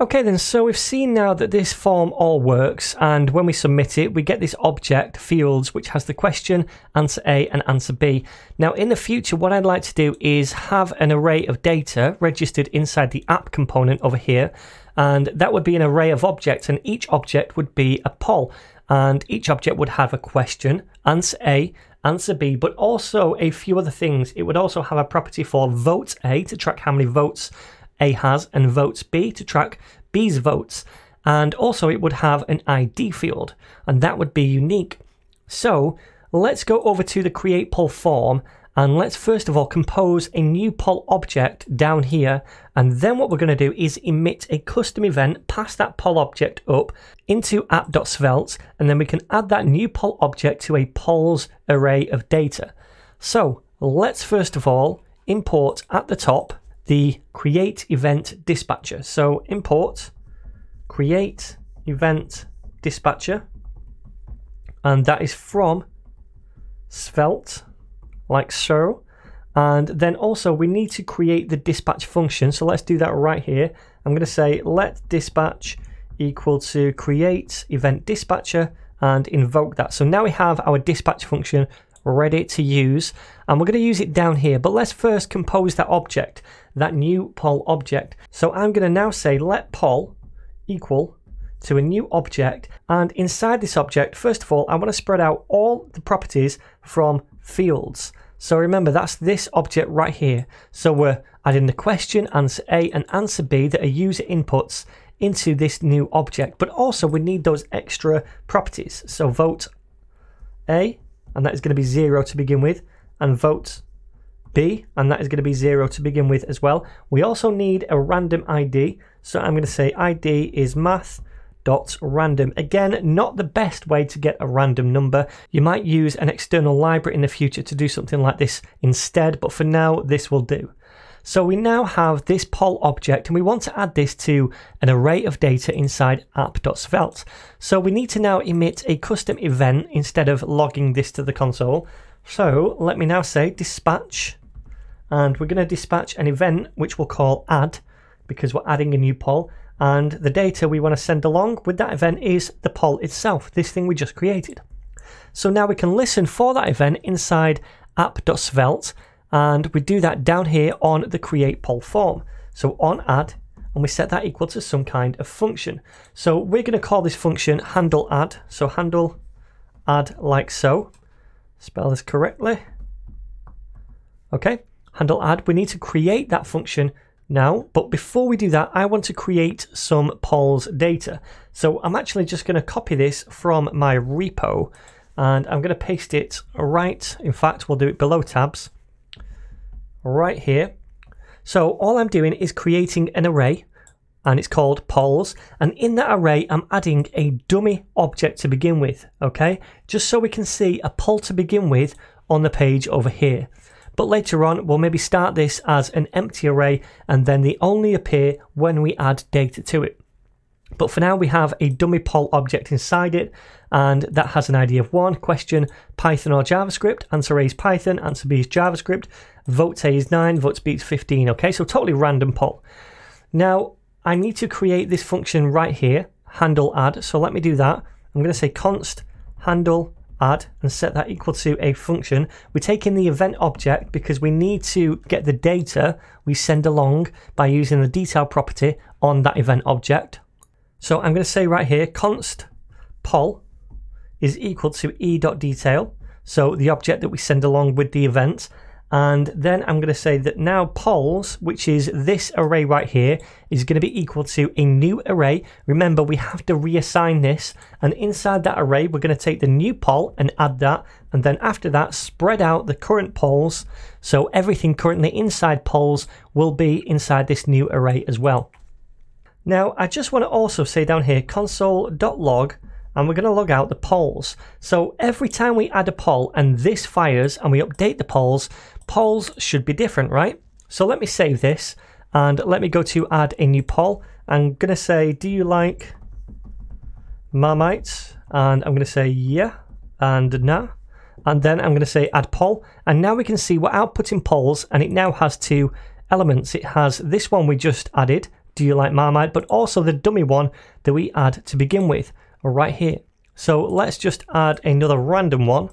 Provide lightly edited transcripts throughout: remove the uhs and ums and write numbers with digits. Okay then, so we've seen now that this form all works, and when we submit it we get this object fields which has the question, answer A and answer B. Now in the future what I'd like to do is have an array of data registered inside the app component over here, and that would be an array of objects, and each object would be a poll, and each object would have a question, answer A, answer B, but also a few other things. It would also have a property for vote A to track how many votes A has, and votes B to track B's votes, and also it would have an ID field, and that would be unique. So let's go over to the create poll form, and let's first of all compose a new poll object down here, and then what we're going to do is emit a custom event, pass that poll object up into app.svelte, and then we can add that new poll object to a polls array of data. So let's first of all import at the top the create event dispatcher. So import create event dispatcher, and that is from Svelte, like so. And then also we need to create the dispatch function, so let's do that right here. I'm going to say let dispatch equal to create event dispatcher and invoke that. So now we have our dispatch function ready to use, and we're going to use it down here, but let's first compose that object, that new poll object. So I'm going to now say let poll equal to a new object, and inside this object first of all I want to spread out all the properties from fields. So remember, that's this object right here, so we're adding the question, answer A and answer B that are user inputs into this new object, but also we need those extra properties. So vote A, and that is going to be 0 to begin with, and vote B, and that is going to be 0 to begin with as well. We also need a random ID, so I'm going to say ID is math.random. Again, not the best way to get a random number. You might use an external library in the future to do something like this instead, but for now this will do. So we now have this poll object, and we want to add this to an array of data inside app.svelte. So we need to now emit a custom event instead of logging this to the console. So let me now say dispatch, and we're going to dispatch an event which we'll call add, because we're adding a new poll, and the data we want to send along with that event is the poll itself, this thing we just created. So now we can listen for that event inside app.svelte, and we do that down here on the create poll form. So on add, and we set that equal to some kind of function. So we're going to call this function handle add. So handle add, like so. Spell this correctly. Okay, handle add. We need to create that function now, but before we do that I want to create some polls data. So I'm actually just going to copy this from my repo, and I'm going to paste it right, in fact we'll do it below tabs, right here. So all I'm doing is creating an array, and it's called polls, and in that array I'm adding a dummy object to begin with, okay, just so we can see a poll to begin with on the page over here. But later on we'll maybe start this as an empty array, and then they only appear when we add data to it. But for now we have a dummy poll object inside it, and that has an ID of 1, question Python or JavaScript, answer A is Python, answer B is JavaScript, vote A is 9, vote B is 15, okay, so totally random poll. Now I need to create this function right here, handle add, so let me do that. I'm going to say const handle add and set that equal to a function. We take in the event object because we need to get the data we send along by using the detail property on that event object. So I'm going to say right here const poll is equal to e.detail, so the object that we send along with the event, and then I'm going to say that now polls, which is this array right here, is going to be equal to a new array. Remember, we have to reassign this, and inside that array we're going to take the new poll and add that, and then after that spread out the current polls, so everything currently inside polls will be inside this new array as well. Now I just want to also say down here console.log, and we're going to log out the polls. So every time we add a poll and this fires and we update the polls, polls should be different, right? So let me save this, and let me go to add a new poll. I'm going to say do you like Marmite, and I'm going to say yeah and nah, and then I'm going to say add poll, and now we can see we're outputting polls, and it now has two elements. It has this one we just added, Do You Like Marmite, but also the dummy one that we add to begin with right here. So let's just add another random one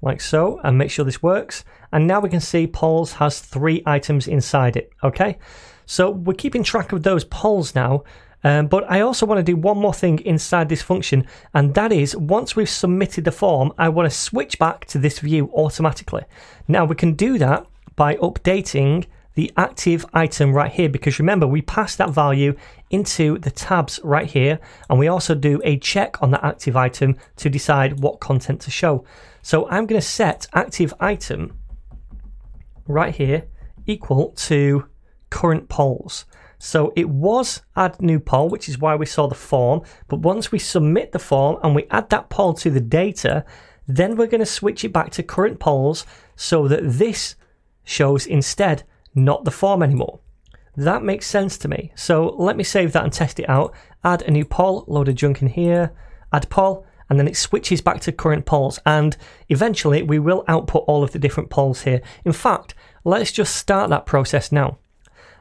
like so and make sure this works. And now we can see polls has 3 items inside it. Okay, so we're keeping track of those polls now. But I also want to do one more thing inside this function, and that is once we've submitted the form, I want to switch back to this view automatically. Now we can do that by updating the active item right here, because remember we pass that value into the tabs right here, and we also do a check on the active item to decide what content to show. So I'm going to set active item right here equal to current polls. So it was add new poll, which is why we saw the form. But once we submit the form and we add that poll to the data, then we're going to switch it back to current polls so that this shows instead, not the form anymore. That makes sense to me. So let me save that and test it out. Add a new poll, load of junk in here, add poll, and then it switches back to current polls. And eventually we will output all of the different polls here. In fact, let's just start that process now.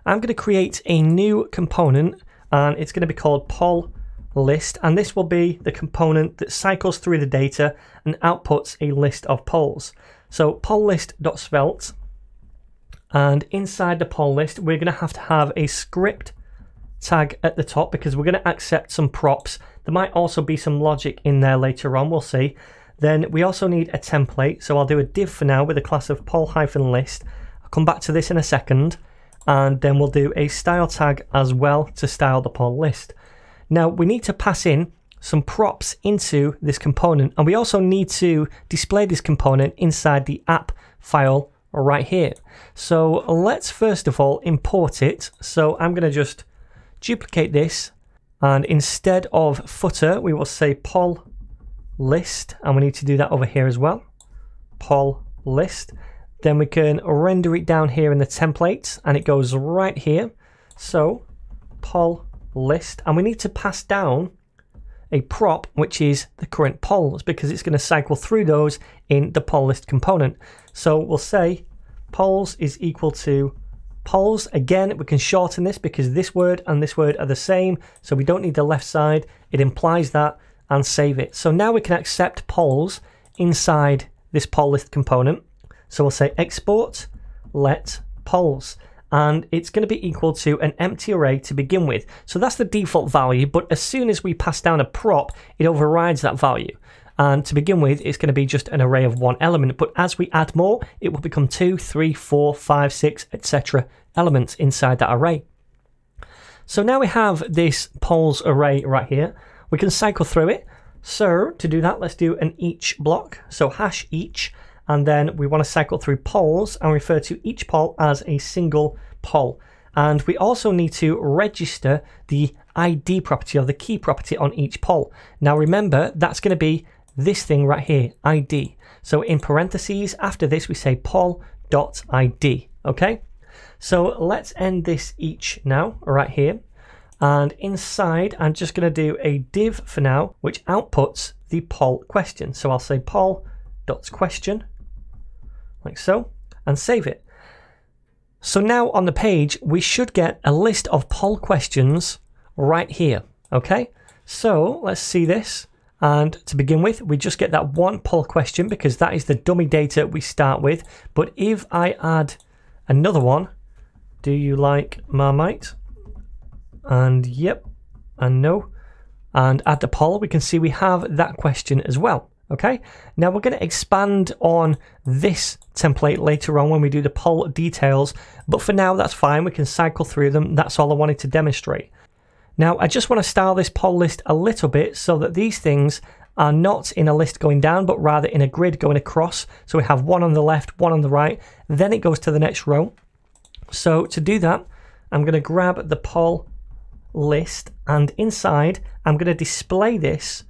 I'm going to create a new component, and it's going to be called poll list, and this will be the component that cycles through the data and outputs a list of polls. So poll list.svelte, and inside the poll list we're going to have a script tag at the top because we're going to accept some props. There might also be some logic in there later on, we'll see. Then we also need a template, so I'll do a div for now with a class of poll-list. I'll come back to this in a second. And then we'll do a style tag as well to style the poll list. Now we need to pass in some props into this component, and we also need to display this component inside the app file right here. So let's first of all import it. So I'm going to just duplicate this, and instead of footer we will say poll list, and we need to do that over here as well, poll list. Then we can render it down here in the templates, and it goes right here. So poll list, and we need to pass down a prop, which is the current polls, because it's going to cycle through those in the poll list component. So we'll say polls is equal to polls. Again, we can shorten this because this word and this word are the same, so we don't need the left side. It implies that, and save it. So now we can accept polls inside this poll list component. So we'll say export let polls, and it's going to be equal to an empty array to begin with. So that's the default value, but as soon as we pass down a prop, it overrides that value. And to begin with, it's going to be just an array of 1 element, but as we add more, it will become 2, 3, 4, 5, 6, etc. elements inside that array. So now we have this polls array right here. We can cycle through it. So to do that, let's do an each block. So hash each. And then we want to cycle through polls and refer to each poll as a single poll. And we also need to register the ID property or the key property on each poll. Now remember, that's going to be this thing right here, ID. So in parentheses after this we say poll.id. Okay, so let's end this each now right here. And inside I'm just going to do a div for now which outputs the poll question. So I'll say poll.question. Like so, and save it. So now on the page we should get a list of poll questions right here. Okay, so let's see this, and to begin with we just get that one poll question because that is the dummy data we start with. But if I add another one, do you like Marmite, and yep and no, and add the poll, we can see we have that question as well. Okay, now we're going to expand on this template later on when we do the poll details, but for now that's fine, we can cycle through them. That's all I wanted to demonstrate. Now I just want to style this poll list a little bit so that these things are not in a list going down, but rather in a grid going across. So we have one on the left, one on the right, then it goes to the next row. So to do that, I'm going to grab the poll list, and inside I'm going to display this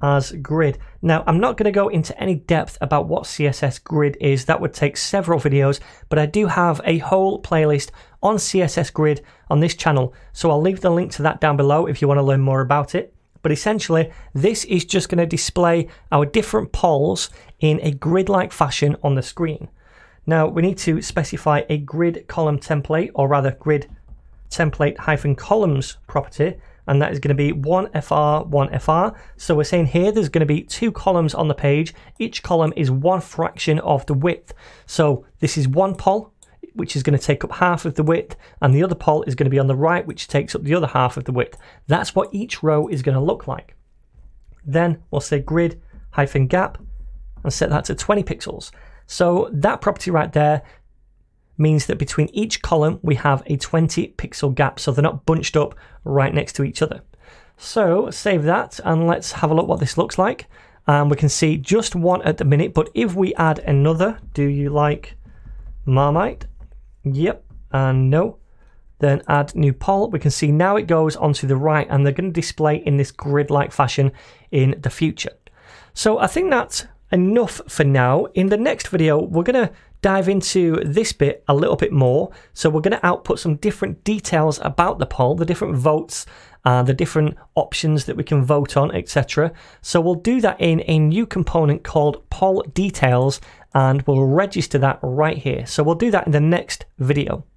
as grid. Now I'm not going to go into any depth about what CSS grid is, that would take several videos, but I do have a whole playlist on CSS grid on this channel, so I'll leave the link to that down below if you want to learn more about it. But essentially this is just going to display our different polls in a grid-like fashion on the screen. Now we need to specify a grid column template, or rather grid template-columns property, and that is going to be 1fr, 1fr. So we're saying here there's going to be two columns on the page. Each column is one fraction of the width. So this is one poll, which is going to take up half of the width, and the other poll is going to be on the right, which takes up the other half of the width. That's what each row is going to look like. Then we'll say grid-gap and set that to 20 pixels. So that property right there means that between each column we have a 20 pixel gap, so they're not bunched up right next to each other. So save that and let's have a look what this looks like. We can see just one at the minute, but if we add another, do you like Marmite? Yep, and no. Then add new poll. We can see now it goes onto the right, and they're going to display in this grid-like fashion in the future. So I think that's enough for now. In the next video, we're going to dive into this bit a little bit more. So we're going to output some different details about the poll, the different votes, the different options that we can vote on, etc. So we'll do that in a new component called poll details, and we'll register that right here. So we'll do that in the next video.